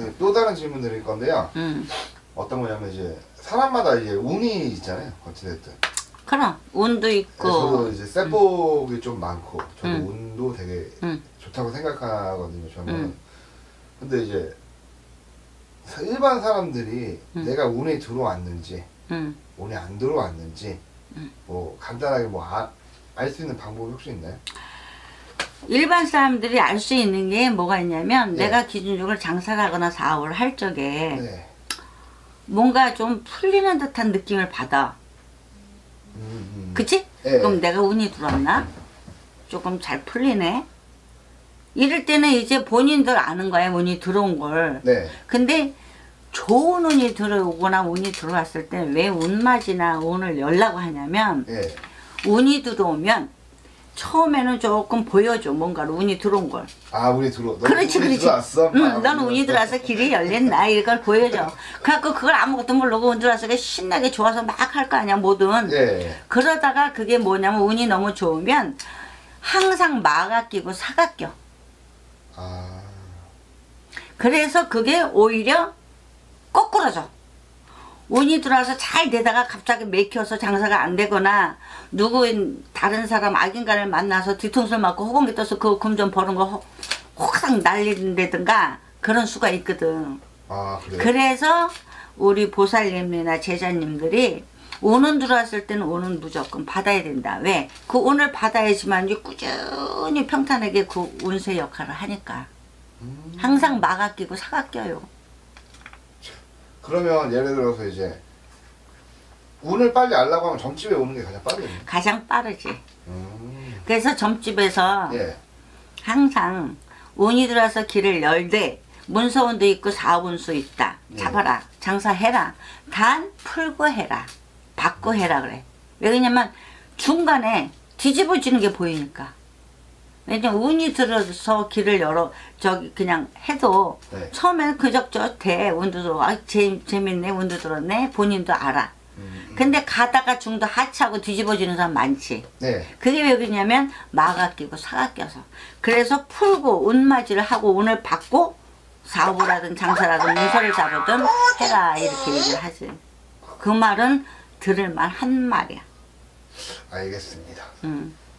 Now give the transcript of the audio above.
그 또 다른 질문 드릴 건데요. 어떤 거냐면 이제 사람마다 이제 운이 있잖아요. 어찌됐든. 그럼 운도 있고. 저도 이제 쇠복이 좀 많고, 저도 운도 되게 좋다고 생각하거든요. 저는. 근데 이제 일반 사람들이 내가 운이 들어왔는지, 운이 안 들어왔는지, 뭐 간단하게 뭐 알 수 있는 방법이 혹시 있나요? 일반 사람들이 알 수 있는 게 뭐가 있냐면, 네. 내가 기준적으로 장사하거나 사업을 할 적에 네. 뭔가 좀 풀리는 듯한 느낌을 받아. 그치? 네. 그럼 내가 운이 들어왔나? 조금 잘 풀리네? 이럴 때는 이제 본인들 아는 거야, 운이 들어온 걸. 네. 근데 좋은 운이 들어오거나 운이 들어왔을 때 왜 운맛이나 운을 열라고 하냐면, 네. 운이 들어오면 처음에는 조금 보여줘, 뭔가로 운이 들어온 걸. 아, 운이 들어왔어. 그렇지, 운이 그렇지. 들어왔어? 응, 아, 너는 운이 들어왔어. 길이 열렸나? 이걸 보여줘. 그래갖고 그걸 아무것도 모르고 운 들어왔어. 신나게 좋아서 막 할 거 아니야, 뭐든. 네. 그러다가 그게 뭐냐면 운이 너무 좋으면 항상 마가 끼고 사가 껴. 아. 그래서 그게 오히려 거꾸로져. 운이 들어와서 잘 되다가 갑자기 맥혀서 장사가 안 되거나 누구인 다른 사람 악인간을 만나서 뒤통수를 맞고 호공기 떠서 그 금 좀 버는 거 호상 날린다든가 그런 수가 있거든. 아, 그래요? 그래서 우리 보살님이나 제자님들이 운은 들어왔을 때는 운은 무조건 받아야 된다. 왜? 그 운을 받아야지만 꾸준히 평탄하게 그 운세 역할을 하니까. 항상 막아 끼고 사가 껴요. 그러면 예를 들어서 이제 운을 빨리 알려고 하면 점집에 오는 게 가장 빠르지. 가장 빠르지. 그래서 점집에서 예. 항상 운이 들어와서 길을 열되 문서운도 있고 사업운수 있다. 잡아라. 예. 장사해라. 단 풀고 해라. 받고 해라 그래. 왜 그러냐면 중간에 뒤집어지는 게 보이니까. 왜냐면 운이 들어서 길을 열어 저기 그냥 해도 네. 처음에는 그저저대 운도 들어 아 재밌네 운도 들었네 본인도 알아. 근데 가다가 중도 하차하고 뒤집어지는 사람 많지. 네. 그게 왜 그러냐면 마가 끼고 사가 껴서. 그래서 풀고 운맞이를 하고 운을 받고 사업을 하든 장사라든 문서를 잡으든 해라 이렇게 얘기를 하지. 그 말은 들을 만 한 말이야. 알겠습니다.